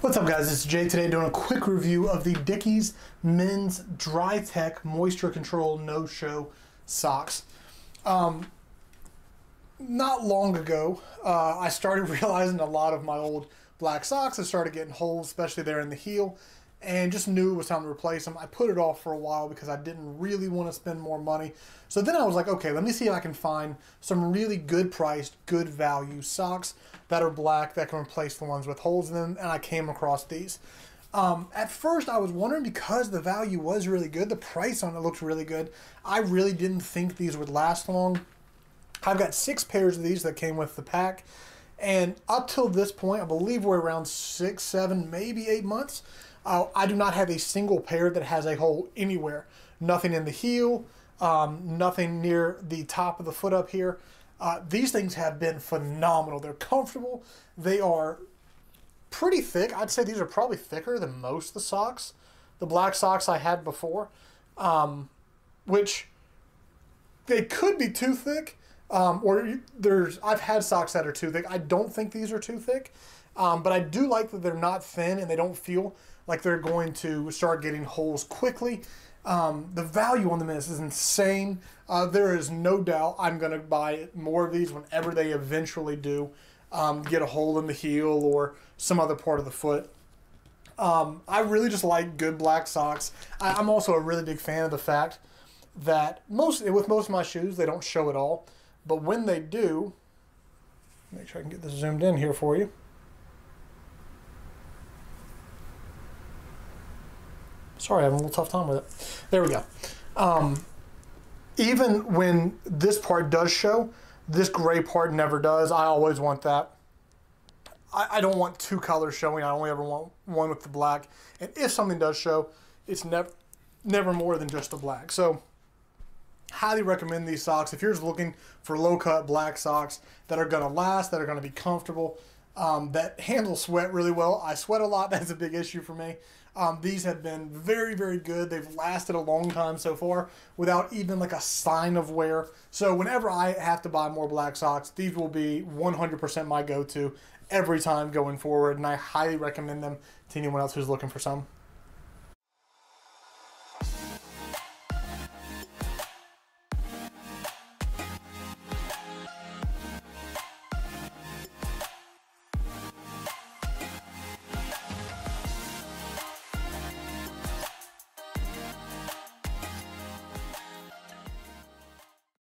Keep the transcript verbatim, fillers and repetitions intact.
What's up, guys? It's Jay today doing a quick review of the Dickies Men's Dry Tech Moisture Control No-Show Socks. Um, not long ago, uh, I started realizing a lot of my old black socks had started getting holes, especially there in the heel, and just knew it was time to replace them. I put it off for a while because I didn't really want to spend more money. So then I was like, okay, let me see if I can find some really good priced, good value socks that are black that can replace the ones with holes in them, and I came across these. Um, at first I was wondering, because the value was really good, the price on it looked really good, I really didn't think these would last long. I've got six pairs of these that came with the pack, and up till this point, I believe we're around six, seven, maybe eight months. Uh, I do not have a single pair that has a hole anywhere. Nothing in the heel, um, nothing near the top of the foot up here. Uh, these things have been phenomenal. They're comfortable. They are pretty thick. I'd say these are probably thicker than most of the socks, the black socks I had before, um, which they could be too thick. Um, or there's, I've had socks that are too thick. I don't think these are too thick, um, but I do like that they're not thin and they don't feel like they're going to start getting holes quickly. Um, the value on them is, is insane. Uh, there is no doubt I'm going to buy more of these whenever they eventually do um, get a hole in the heel or some other part of the foot. Um, I really just like good black socks. I, I'm also a really big fan of the fact that most, with most of my shoes, they don't show at all. But when they do, make sure I can get this zoomed in here for you. Sorry, I'm having a little tough time with it. There we go. Um, even when this part does show, this gray part never does. I always want that. I, I don't want two colors showing. I only ever want one with the black. And if something does show, it's never, never more than just the black. So, highly recommend these socks if you're just looking for low-cut black socks that are going to last, that are going to be comfortable, um, that handle sweat really well. I sweat a lot. That's a big issue for me. Um, these have been very, very good. They've lasted a long time so far without even like a sign of wear. So whenever I have to buy more black socks, these will be one hundred percent my go-to every time going forward, and I highly recommend them to anyone else who's looking for some.